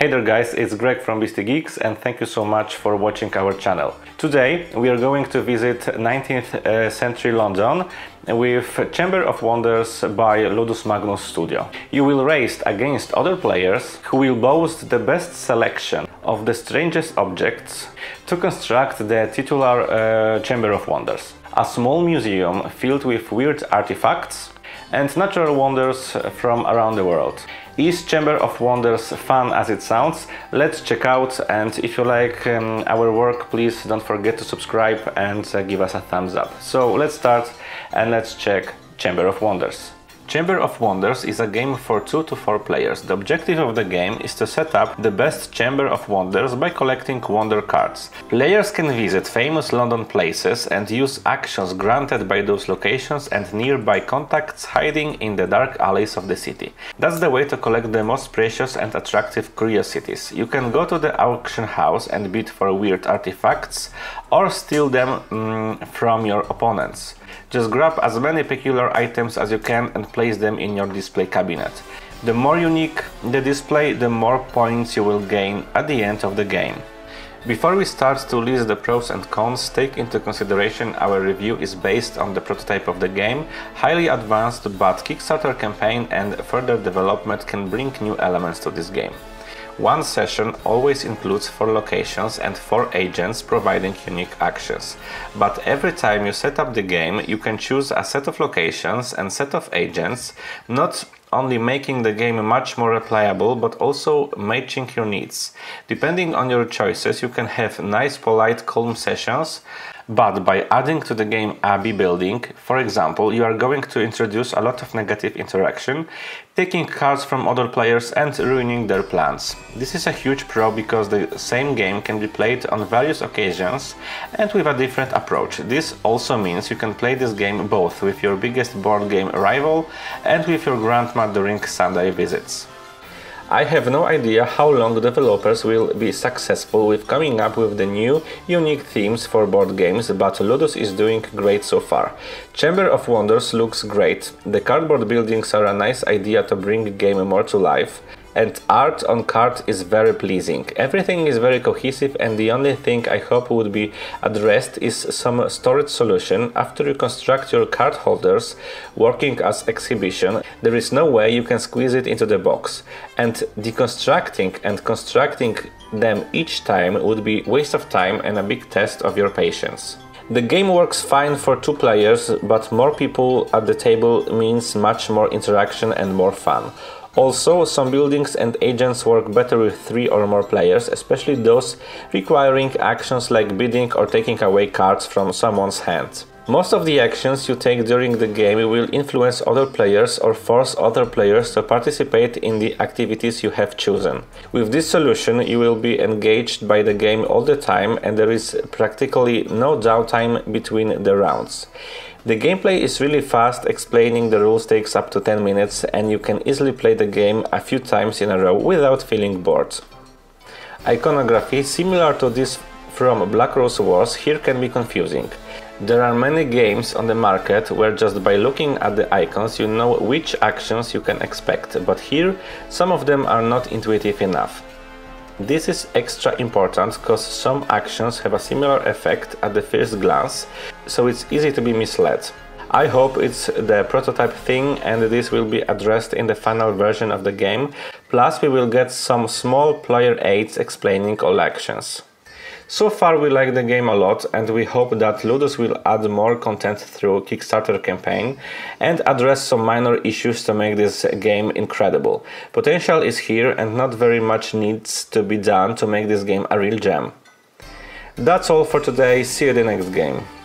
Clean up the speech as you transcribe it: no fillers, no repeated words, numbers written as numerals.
Hey there guys, it's Greg from Beastie Geeks and thank you so much for watching our channel. Today we are going to visit 19th century London with Chamber of Wonders by Ludus Magnus Studio. You will race against other players who will boast the best selection of the strangest objects to construct the titular Chamber of Wonders, a small museum filled with weird artifacts and natural wonders from around the world. Is Chamber of Wonders fun as it sounds? Let's check out, and if you like our work, please don't forget to subscribe and give us a thumbs up. So let's start and let's check Chamber of Wonders. Chamber of Wonders is a game for 2 to 4 players. The objective of the game is to set up the best Chamber of Wonders by collecting wonder cards. Players can visit famous London places and use actions granted by those locations and nearby contacts hiding in the dark alleys of the city. That's the way to collect the most precious and attractive curiosities. You can go to the auction house and bid for weird artifacts or steal them from your opponents. Just grab as many peculiar items as you can and place them in your display cabinet. The more unique the display, the more points you will gain at the end of the game. Before we start to list the pros and cons, take into consideration our review is based on the prototype of the game, highly advanced but Kickstarter campaign and further development can bring new elements to this game. One session always includes 4 locations and 4 agents providing unique actions. But every time you set up the game, you can choose a set of locations and set of agents, not only making the game much more replayable, but also matching your needs. Depending on your choices, you can have nice, polite, calm sessions. But by adding to the game Abbey Building, for example, you are going to introduce a lot of negative interaction, taking cards from other players and ruining their plans. This is a huge pro because the same game can be played on various occasions and with a different approach. This also means you can play this game both with your biggest board game rival and with your grandma during Sunday visits. I have no idea how long developers will be successful with coming up with the new, unique themes for board games, but Ludus is doing great so far. Chamber of Wonders looks great, the cardboard buildings are a nice idea to bring the game more to life, and art on card is very pleasing. Everything is very cohesive and the only thing I hope would be addressed is some storage solution. After you construct your card holders working as exhibition, there is no way you can squeeze it into the box. And deconstructing and constructing them each time would be a waste of time and a big test of your patience. The game works fine for 2 players, but more people at the table means much more interaction and more fun. Also, some buildings and agents work better with 3 or more players, especially those requiring actions like bidding or taking away cards from someone's hand. Most of the actions you take during the game will influence other players or force other players to participate in the activities you have chosen. With this solution, you will be engaged by the game all the time and there is practically no downtime between the rounds. The gameplay is really fast, explaining the rules takes up to 10 minutes and you can easily play the game a few times in a row without feeling bored. Iconography similar to this from Black Rose Wars here can be confusing. There are many games on the market where just by looking at the icons you know which actions you can expect, but here some of them are not intuitive enough. This is extra important because some actions have a similar effect at the first glance, so it's easy to be misled. I hope it's the prototype thing and this will be addressed in the final version of the game, plus we will get some small player aids explaining all actions. So far we like the game a lot and we hope that Ludus will add more content through Kickstarter campaign and address some minor issues to make this game incredible. Potential is here and not very much needs to be done to make this game a real gem. That's all for today, see you in the next game.